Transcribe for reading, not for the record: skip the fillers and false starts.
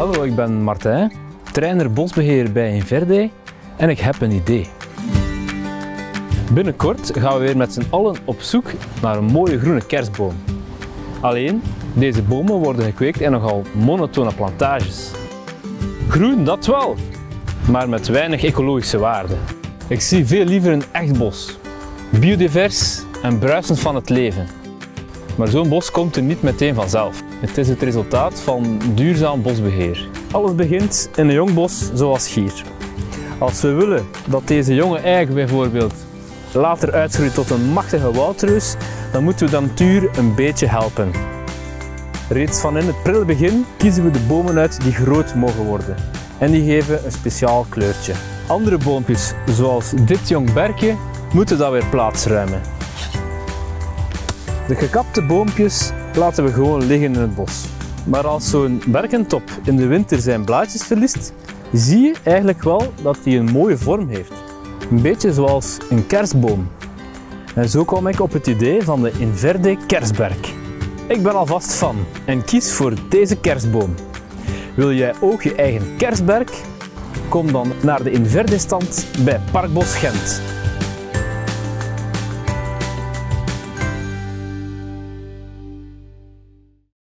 Hallo, ik ben Martijn, trainer bosbeheer bij Inverde en ik heb een idee. Binnenkort gaan we weer met z'n allen op zoek naar een mooie groene kerstboom. Alleen, deze bomen worden gekweekt in nogal monotone plantages. Groen, dat wel, maar met weinig ecologische waarde. Ik zie veel liever een echt bos, biodivers en bruisend van het leven. Maar zo'n bos komt er niet meteen vanzelf. Het is het resultaat van duurzaam bosbeheer. Alles begint in een jong bos zoals hier. Als we willen dat deze jonge eik bijvoorbeeld later uitgroeit tot een machtige woudreus, dan moeten we de natuur een beetje helpen. Reeds van in het prille begin kiezen we de bomen uit die groot mogen worden. En die geven een speciaal kleurtje. Andere boompjes, zoals dit jong berkje, moeten daar weer plaatsruimen. De gekapte boompjes laten we gewoon liggen in het bos. Maar als zo'n berkentop in de winter zijn blaadjes verliest, zie je eigenlijk wel dat hij een mooie vorm heeft. Een beetje zoals een kerstboom. En zo kwam ik op het idee van de Inverde Kerstberk. Ik ben alvast fan en kies voor deze kerstboom. Wil jij ook je eigen kerstberk? Kom dan naar de Inverde stand bij Parkbos Gent.